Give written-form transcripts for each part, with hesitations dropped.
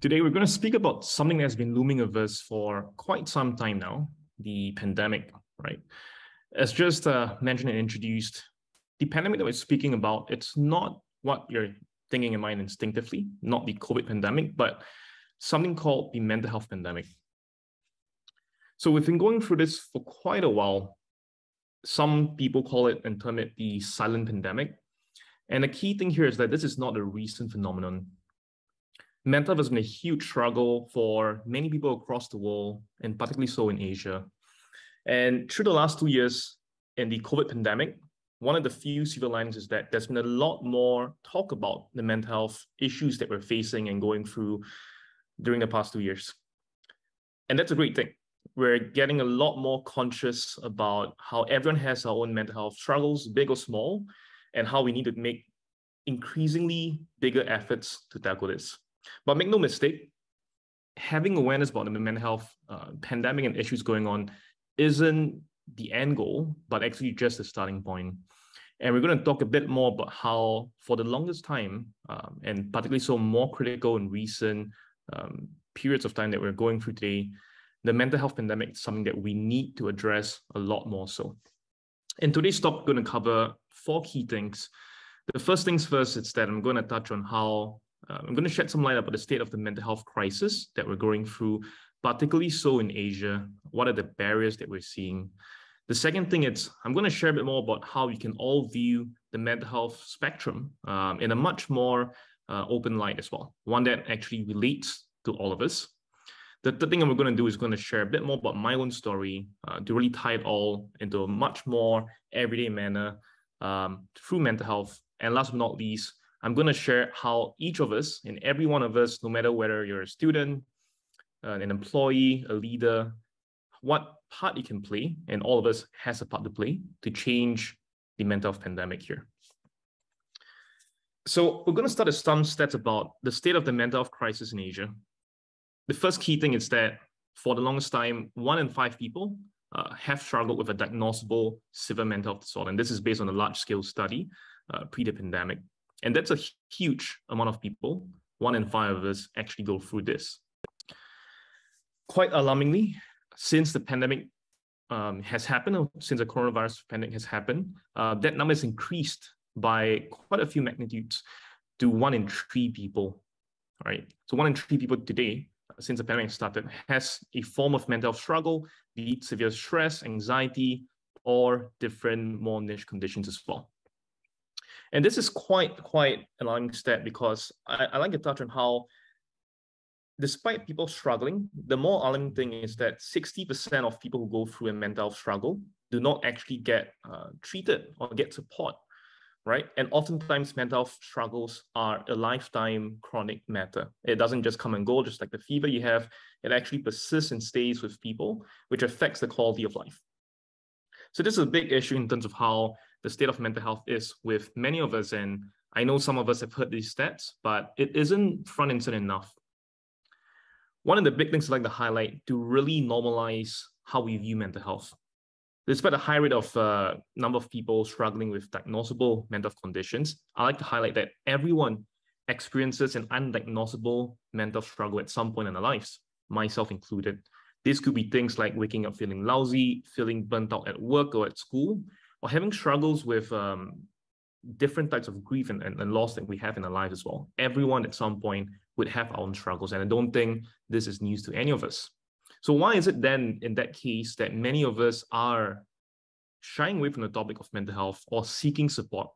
Today, we're going to speak about something that's been looming over us for quite some time now, the pandemic, right? As just mentioned and introduced, the pandemic that we're speaking about, it's not what you're thinking in mind instinctively, not the COVID pandemic, but something called the mental health pandemic. So we've been going through this for quite a while. Some people call it and term it the silent pandemic. And the key thing here is that this is not a recent phenomenon. Mental health has been a huge struggle for many people across the world, and particularly so in Asia. And through the last 2 years in the COVID pandemic, one of the few silver linings is that there's been a lot more talk about the mental health issues that we're facing and going through during the past 2 years. And that's a great thing. We're getting a lot more conscious about how everyone has our own mental health struggles, big or small, and how we need to make increasingly bigger efforts to tackle this. But make no mistake, having awareness about the mental health pandemic and issues going on isn't the end goal, but actually just the starting point. And we're going to talk a bit more about how, for the longest time, and particularly so more critical in recent periods of time that we're going through today, the mental health pandemic is something that we need to address a lot more so. In today's talk, I'm going to cover four key things. The first things first is that I'm going to touch on how I'm going to shed some light about the state of the mental health crisis that we're going through, particularly so in Asia. What are the barriers that we're seeing? The second thing is I'm going to share a bit more about how we can all view the mental health spectrum in a much more open light as well, one that actually relates to all of us. The third thing I'm going to do is going to share a bit more about my own story to really tie it all into a much more everyday manner through mental health. And last but not least, I'm going to share how each of us and every one of us, no matter whether you're a student, an employee, a leader, what part you can play, and all of us has a part to play to change the mental health pandemic here. So we're going to start with some stats about the state of the mental health crisis in Asia. The first key thing is that for the longest time, 1 in 5 people have struggled with a diagnosable severe mental health disorder. And this is based on a large-scale study pre the pandemic. And that's a huge amount of people. 1 in 5 of us actually go through this. Quite alarmingly, since the pandemic has happened, or since the coronavirus pandemic has happened, that number has increased by quite a few magnitudes to 1 in 3 people. All right. So 1 in 3 people today, since the pandemic started, has a form of mental struggle, be it severe stress, anxiety, or different more niche conditions as well. And this is quite an alarming step because I like to touch on how, despite people struggling, the more alarming thing is that 60% of people who go through a mental health struggle do not actually get treated or get support, right? And oftentimes mental health struggles are a lifetime chronic matter. It doesn't just come and go, just like the fever you have, it actually persists and stays with people, which affects the quality of life. So this is a big issue in terms of how the state of mental health is with many of us, and I know some of us have heard these stats, but it isn't front and center enough. One of the big things I'd like to highlight to really normalize how we view mental health. Despite a high rate of number of people struggling with diagnosable mental health conditions, I like to highlight that everyone experiences an undiagnosable mental struggle at some point in their lives, myself included. This could be things like waking up feeling lousy, feeling burnt out at work or at school, or having struggles with different types of grief and loss that we have in our lives as well. Everyone at some point would have our own struggles, and I don't think this is news to any of us. So why is it then, in that case, that many of us are shying away from the topic of mental health or seeking support,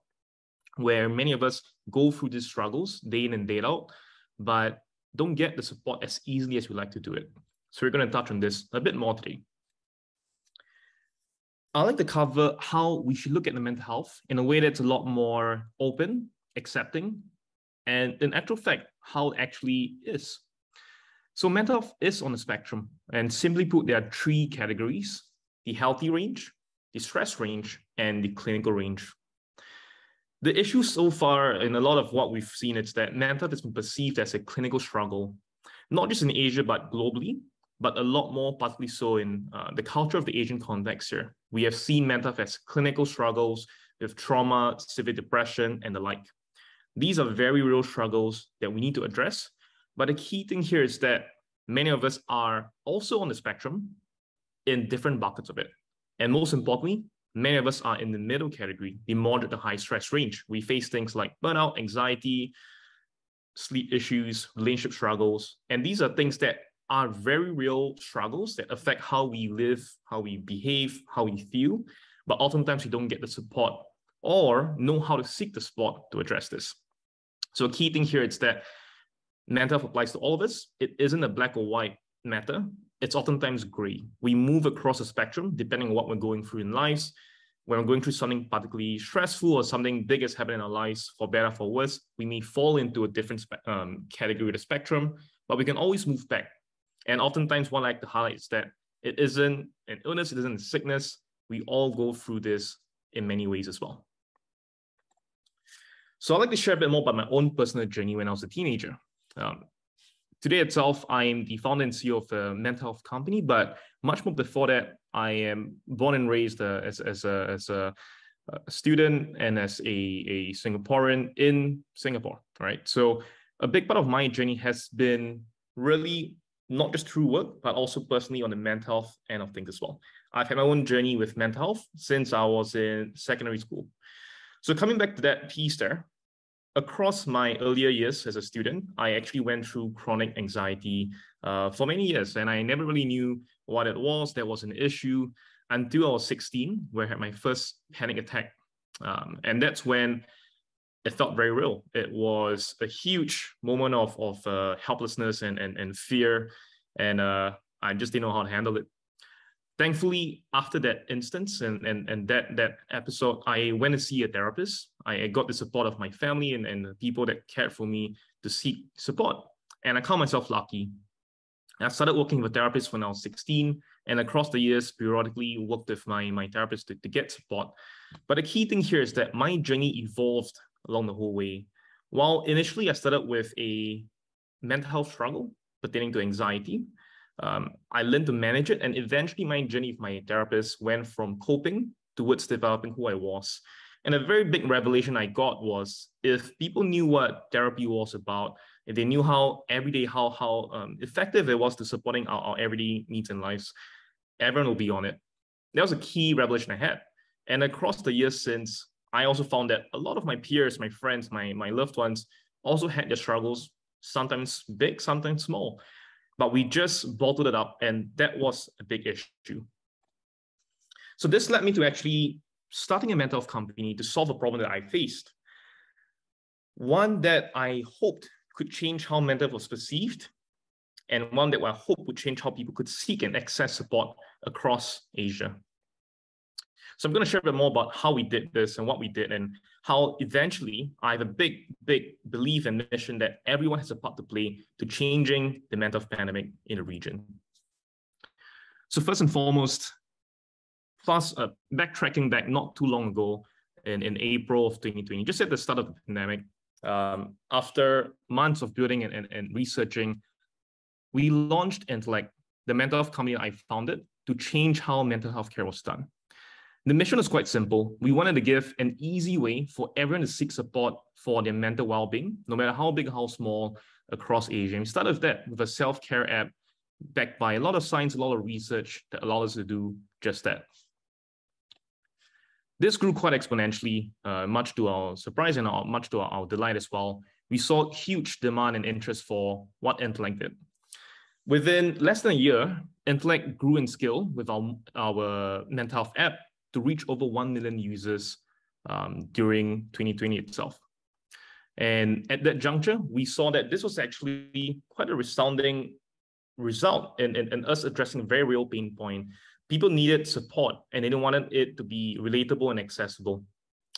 where many of us go through these struggles day in and day out, but don't get the support as easily as we like to do it? So we're going to touch on this a bit more today. I'd like to cover how we should look at the mental health in a way that's a lot more open, accepting, and in actual fact, how it actually is. So mental health is on a spectrum, and simply put, there are 3 categories: the healthy range, the stress range, and the clinical range. The issue so far in a lot of what we've seen is that mental health has been perceived as a clinical struggle, not just in Asia, but globally, but a lot more partly so in the culture of the Asian context here. We have seen mental health as clinical struggles with trauma, severe depression, and the like. These are very real struggles that we need to address, But the key thing here is that many of us are also on the spectrum in different buckets of it. And most importantly, many of us are in the middle category, the moderate to high stress range. We face things like burnout, anxiety, sleep issues, relationship struggles. And these are things that are very real struggles that affect how we live, how we behave, how we feel. But oftentimes we don't get the support or know how to seek the support to address this. So a key thing here is that mental health applies to all of us. It isn't a black or white matter. It's oftentimes gray. We move across a spectrum depending on what we're going through in lives. When we're going through something particularly stressful or something big has happened in our lives, for better or for worse, we may fall into a different category of the spectrum, but we can always move back. And oftentimes what I like to highlight is that it isn't an illness, it isn't a sickness. We all go through this in many ways as well. So I'd like to share a bit more about my own personal journey when I was a teenager. Today itself, I am the founder and CEO of a mental health company, but much more before that, I am born and raised as a student and as a Singaporean in Singapore, right? So a big part of my journey has been really not just through work, but also personally on the mental health end of things as well. I've had my own journey with mental health since I was in secondary school. So coming back to that piece there, across my earlier years as a student, I actually went through chronic anxiety for many years, and I never really knew what it was. There was an issue until I was 16, where I had my first panic attack. And that's when it felt very real. It was a huge moment of helplessness and fear, and I just didn't know how to handle it. Thankfully, after that instance and that episode, I went to see a therapist. I got the support of my family and the people that cared for me to seek support. And I call myself lucky. I started working with a therapist when I was 16, and across the years, periodically worked with my therapist to get support. But the key thing here is that my journey evolved along the whole way. While initially I started with a mental health struggle pertaining to anxiety, I learned to manage it, and eventually my journey with my therapist went from coping towards developing who I was. And a very big revelation I got was, if people knew what therapy was about, if they knew how effective it was to supporting our everyday needs and lives, everyone will be on it. That was a key revelation I had. And across the years since, I also found that a lot of my peers, my friends, my loved ones also had their struggles, sometimes big, sometimes small. But we just bottled it up, and that was a big issue. So this led me to actually starting a mental health company to solve a problem that I faced. One that I hoped could change how mental health was perceived, and one that I hoped would change how people could seek and access support across Asia. So I'm going to share a bit more about how we did this and what we did, and how eventually I have a big belief and mission that everyone has a part to play to changing the mental health pandemic in the region. So first and foremost, backtracking back not too long ago in April of 2020, just at the start of the pandemic, after months of building and researching, we launched Intellect, the mental health company I founded, to change how mental health care was done. The mission is quite simple. We wanted to give an easy way for everyone to seek support for their mental well-being, no matter how big or how small, across Asia. And we started with that, with a self-care app backed by a lot of science, a lot of research that allowed us to do just that. This grew quite exponentially, much to our surprise and much to our delight as well. We saw huge demand and interest for what Intellect did. Within less than a year, Intellect grew in scale with our mental health app to reach over 1 million users during 2020 itself. And at that juncture, we saw that this was actually quite a resounding result in us addressing a very real pain point. People needed support, and they didn't want it to be relatable and accessible.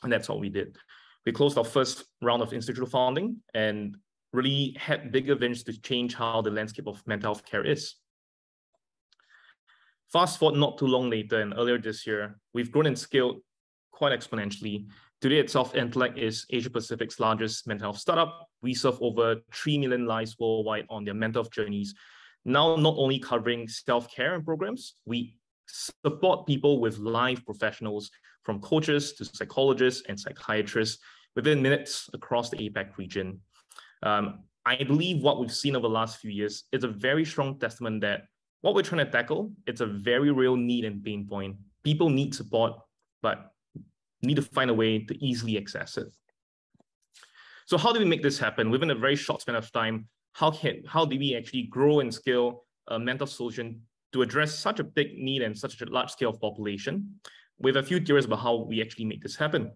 And that's what we did. We closed our first round of institutional funding and really had bigger visions to change how the landscape of mental health care is. Fast forward not too long later, and earlier this year, we've grown and scaled quite exponentially. Today itself, Intellect is Asia Pacific's largest mental health startup. We serve over 3 million lives worldwide on their mental health journeys. Now, not only covering self-care and programs, we support people with live professionals, from coaches to psychologists and psychiatrists, within minutes across the APAC region. I believe what we've seen over the last few years is a very strong testament that what we're trying to tackle, it's a very real need and pain point. People need support, but need to find a way to easily access it. So how do we make this happen? Within a very short span of time, how do we actually grow and scale a mental solution to address such a big need and such a large scale of population? We have a few theories about how we actually make this happen.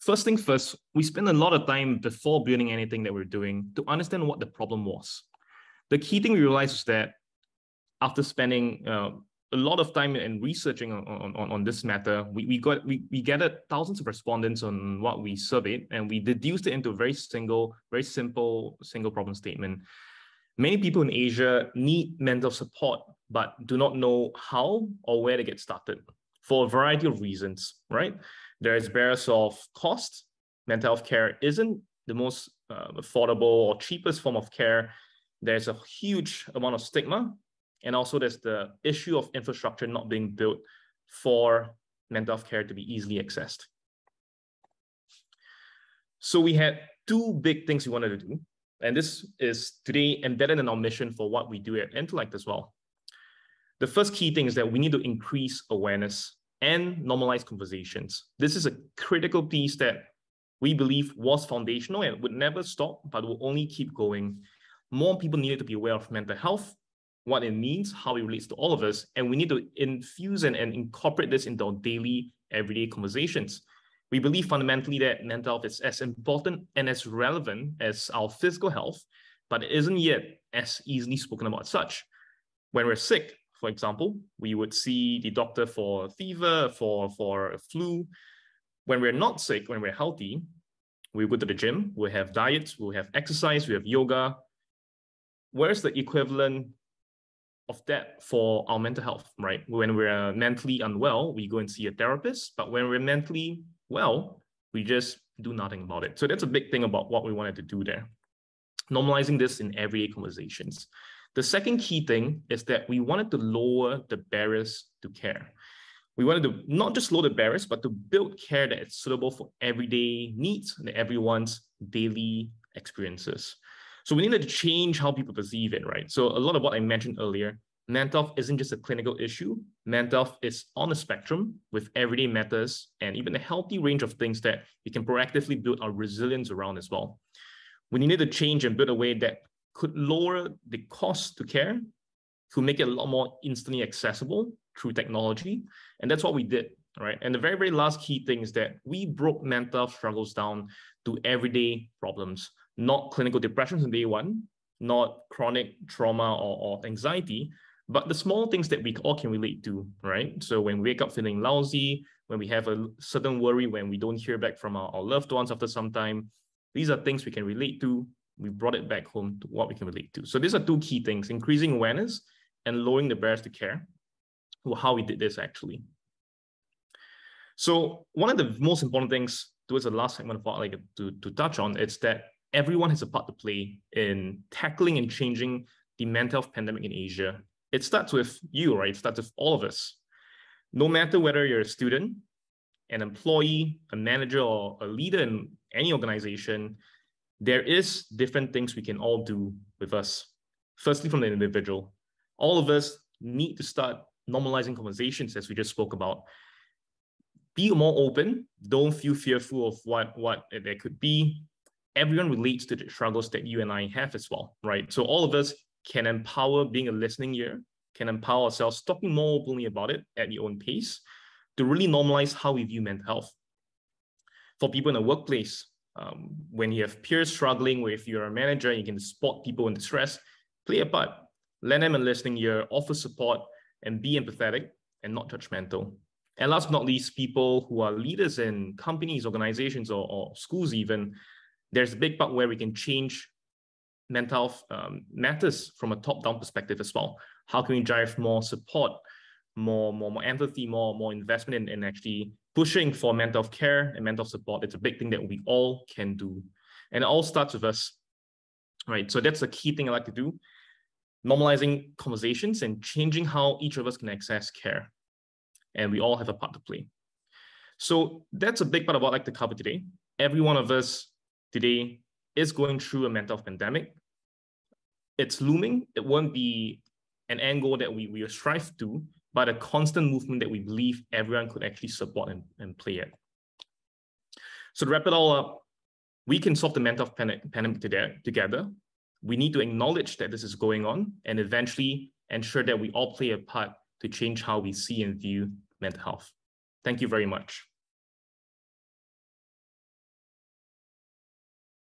First thing first, we spend a lot of time before building anything that we're doing to understand what the problem was. The key thing we realized is that after spending a lot of time and researching on this matter, we gathered thousands of respondents on what we surveyed, and we deduced it into a very simple problem statement. Many people in Asia need mental support, but do not know how or where to get started for a variety of reasons, right? There is barriers of cost. Mental health care isn't the most affordable or cheapest form of care. There's a huge amount of stigma. And also there's the issue of infrastructure not being built for mental health care to be easily accessed. So we had two big things we wanted to do. And this is today embedded in our mission for what we do at Intellect as well. The first key thing is that we need to increase awareness and normalize conversations. This is a critical piece that we believe was foundational and would never stop, but will only keep going. More people needed to be aware of mental health, what it means, how it relates to all of us, and we need to infuse and incorporate this into our daily, everyday conversations. We believe fundamentally that mental health is as important and as relevant as our physical health, but it isn't yet as easily spoken about as such. When we're sick, for example, we would see the doctor for fever, for a flu. When we're not sick, when we're healthy, we go to the gym, we have diets, we have exercise, we have yoga. Where's the equivalent of that for our mental health, right? When we're mentally unwell, we go and see a therapist, but when we're mentally well, we just do nothing about it. So that's a big thing about what we wanted to do there. Normalizing this in everyday conversations. The second key thing is that we wanted to lower the barriers to care. We wanted to not just lower the barriers, but to build care that is suitable for everyday needs and everyone's daily experiences. So we needed to change how people perceive it, right? So a lot of what I mentioned earlier, mental health isn't just a clinical issue. Mental health is on a spectrum with everyday matters and even a healthy range of things that we can proactively build our resilience around as well. We needed to change and build a way that could lower the cost to care, could make it a lot more instantly accessible through technology. And that's what we did, right? And the very, very last key thing is that we broke mental health struggles down to everyday problems, not clinical depressions on day one, not chronic trauma or anxiety, but the small things that we all can relate to, right? So when we wake up feeling lousy, when we have a certain worry, when we don't hear back from our loved ones after some time, these are things we can relate to. We brought it back home to what we can relate to. So these are two key things, increasing awareness and lowering the barriers to care, well, how we did this actually. So one of the most important things towards the last segment of what I'd like to touch on is that everyone has a part to play in tackling and changing the mental health pandemic in Asia. It starts with you, right? It starts with all of us. No matter whether you're a student, an employee, a manager, or a leader in any organization, there is different things we can all do with us. Firstly, from the individual, all of us need to start normalizing conversations as we just spoke about. Be more open. Don't feel fearful of what there could be. Everyone relates to the struggles that you and I have as well, right? So all of us can empower being a listening ear, can empower ourselves talking more openly about it at your own pace to really normalize how we view mental health. For people in the workplace, when you have peers struggling, where if you're a manager, you can spot people in distress, play a part, lend them a listening ear, offer support, and be empathetic and not judgmental. And last but not least, people who are leaders in companies, organizations, or schools even, there's a big part where we can change mental health matters from a top-down perspective as well. How can we drive more support, more empathy, more investment in actually pushing for mental health care and mental support? It's a big thing that we all can do. And it all starts with us, right? So that's the key thing I like to do, normalizing conversations and changing how each of us can access care. And we all have a part to play. So that's a big part of what I'd like to cover today. Every one of us today is going through a mental pandemic. It's looming. It won't be an end goal that we strive to, but a constant movement that we believe everyone could actually support and play at. So to wrap it all up, we can solve the mental pandemic together. We need to acknowledge that this is going on and eventually ensure that we all play a part to change how we see and view mental health. Thank you very much.